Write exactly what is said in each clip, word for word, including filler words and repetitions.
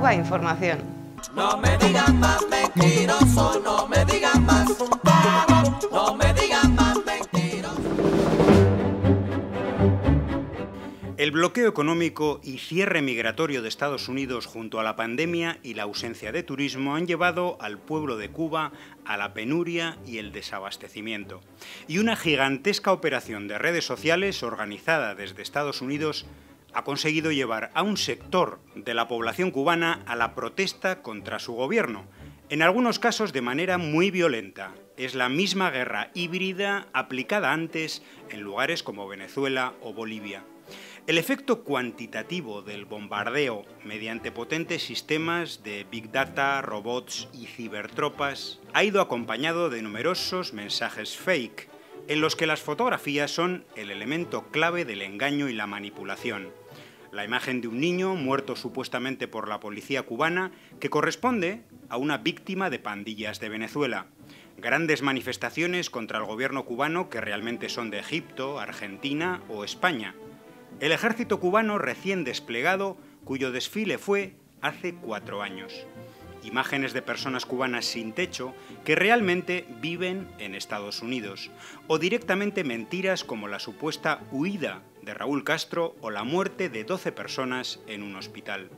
fuga de información. No me digan más mentiroso, no me digan más, no me digan más mentiroso. El bloqueo económico y cierre migratorio de Estados Unidos junto a la pandemia y la ausencia de turismo han llevado al pueblo de Cuba a la penuria y el desabastecimiento. Y una gigantesca operación de redes sociales organizada desde Estados Unidos ha conseguido llevar a un sector de la población cubana a la protesta contra su gobierno, en algunos casos de manera muy violenta. Es la misma guerra híbrida aplicada antes en lugares como Venezuela o Bolivia. El efecto cuantitativo del bombardeo mediante potentes sistemas de Big Data, robots y cibertropas ha ido acompañado de numerosos mensajes fake, en los que las fotografías son el elemento clave del engaño y la manipulación. La imagen de un niño muerto supuestamente por la policía cubana, que corresponde a una víctima de pandillas de Venezuela. Grandes manifestaciones contra el gobierno cubano que realmente son de Egipto, Argentina o España. El ejército cubano recién desplegado, cuyo desfile fue hace cuatro años. Imágenes de personas cubanas sin techo que realmente viven en Estados Unidos. O directamente mentiras como la supuesta huida de Raúl Castro o la muerte de doce personas en un hospital.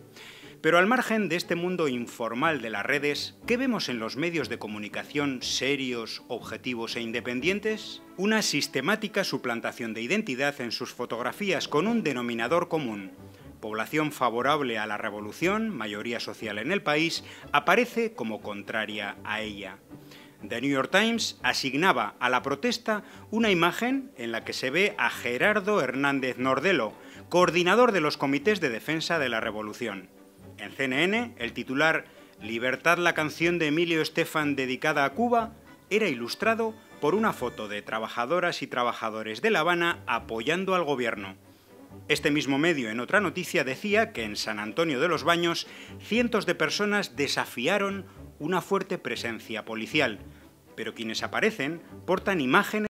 Pero al margen de este mundo informal de las redes, ¿qué vemos en los medios de comunicación serios, objetivos e independientes? Una sistemática suplantación de identidad en sus fotografías con un denominador común. Población favorable a la revolución, mayoría social en el país, aparece como contraria a ella. The New York Times asignaba a la protesta una imagen en la que se ve a Gerardo Hernández Nordelo, coordinador de los Comités de Defensa de la Revolución. En C N N, el titular «Libertad, la canción de Emilio Estefan dedicada a Cuba» era ilustrado por una foto de trabajadoras y trabajadores de La Habana apoyando al gobierno. Este mismo medio, en otra noticia, decía que en San Antonio de los Baños cientos de personas desafiaron una fuerte presencia policial, pero quienes aparecen portan imágenes